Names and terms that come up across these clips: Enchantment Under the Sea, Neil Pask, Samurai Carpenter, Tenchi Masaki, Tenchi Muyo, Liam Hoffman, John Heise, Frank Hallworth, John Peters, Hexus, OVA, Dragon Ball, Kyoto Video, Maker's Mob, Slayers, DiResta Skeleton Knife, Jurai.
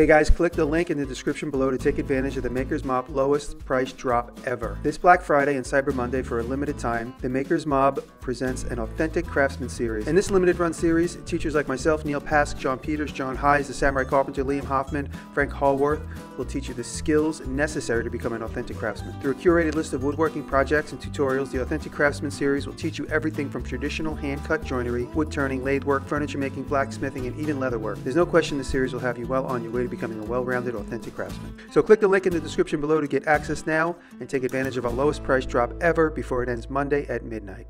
Hey guys, click the link in the description below to take advantage of the Maker's Mob lowest price drop ever. This Black Friday and Cyber Monday for a limited time, the Maker's Mob presents an authentic craftsman series. In this limited run series, teachers like myself, Neil Pask, John Peters, John Heise, the Samurai Carpenter, Liam Hoffman, Frank Hallworth will teach you the skills necessary to become an authentic craftsman. Through a curated list of woodworking projects and tutorials, the Authentic Craftsman series will teach you everything from traditional hand-cut joinery, wood turning, lathe work, furniture making, blacksmithing, and even leather work. There's no question the series will have you well on your way to becoming a well-rounded, authentic craftsman. So click the link in the description below to get access now and take advantage of our lowest price drop ever before it ends Monday at midnight.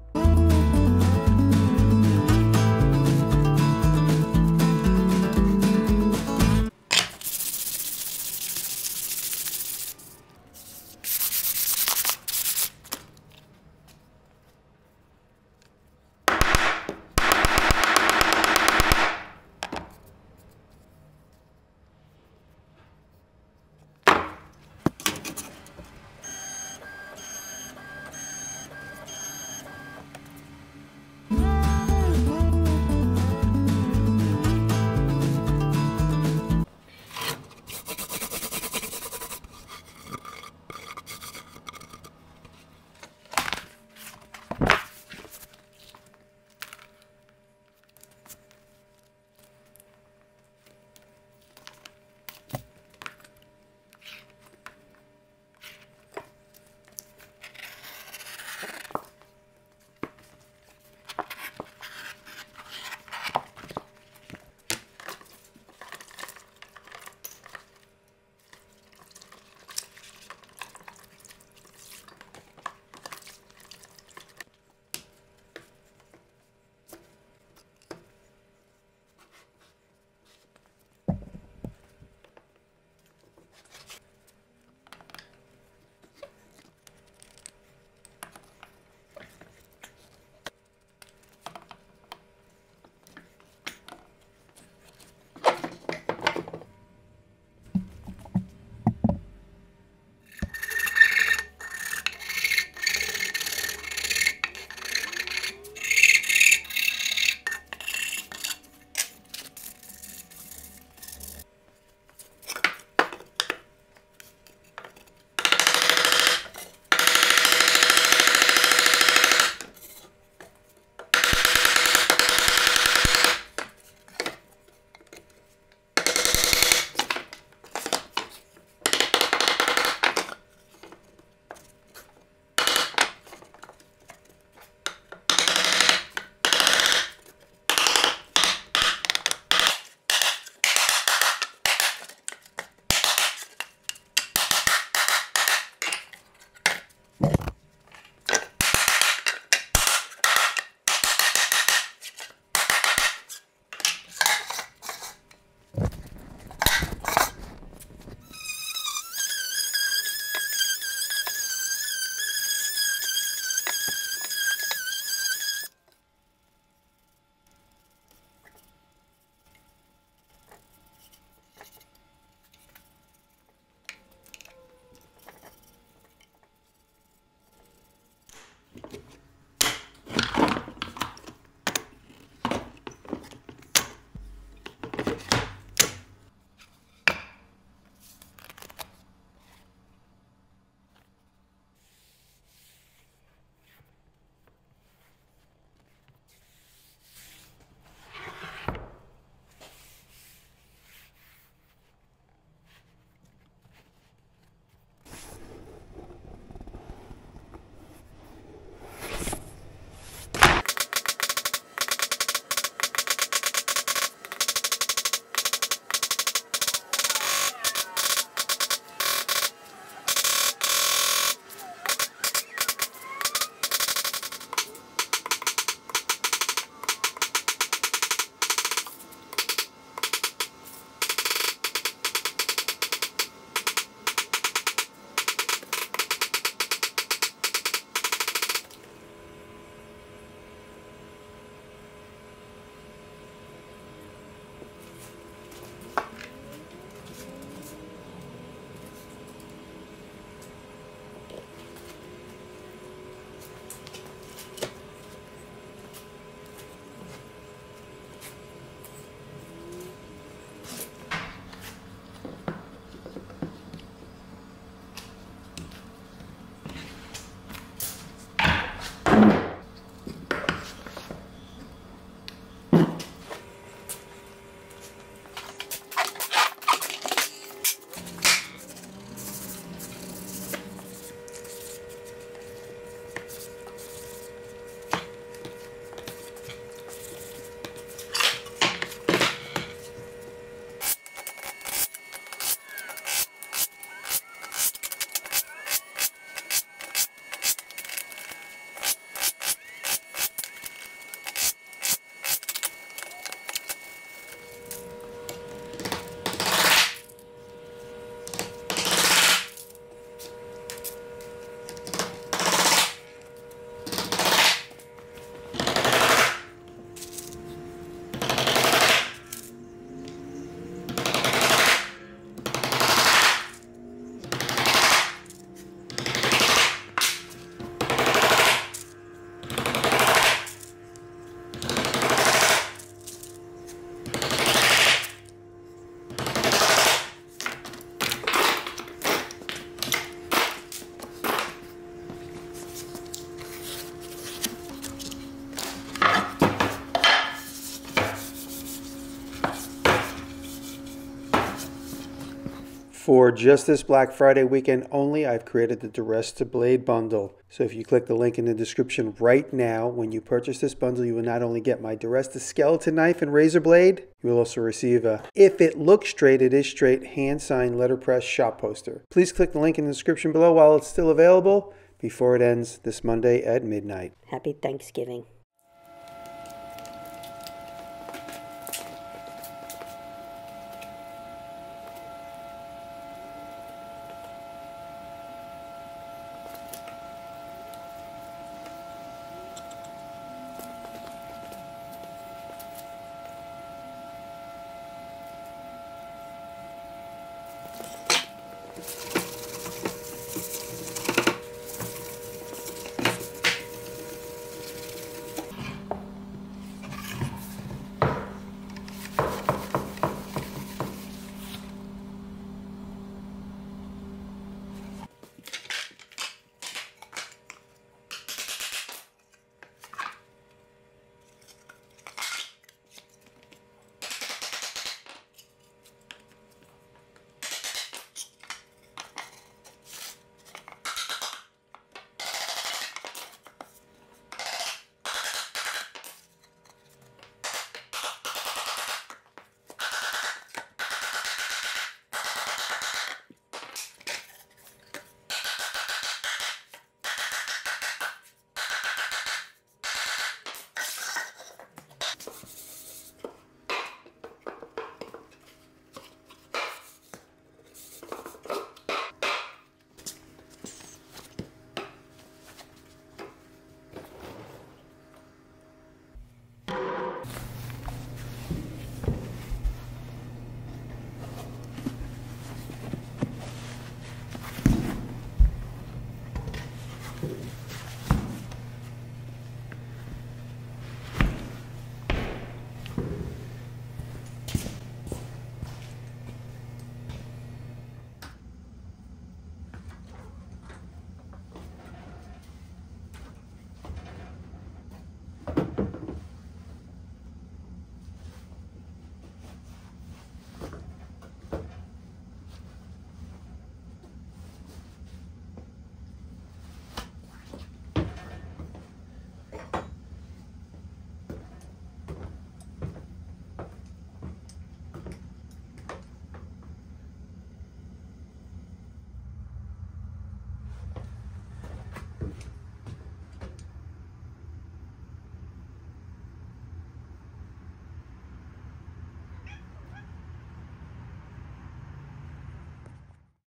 For just this Black Friday weekend only, I've created the DiResta Blade Bundle. So if you click the link in the description right now, when you purchase this bundle, you will not only get my DiResta Skeleton Knife and Razor Blade, you will also receive a "If it looks straight, it is straight" hand-signed letterpress shop poster. Please click the link in the description below while it's still available before it ends this Monday at midnight. Happy Thanksgiving.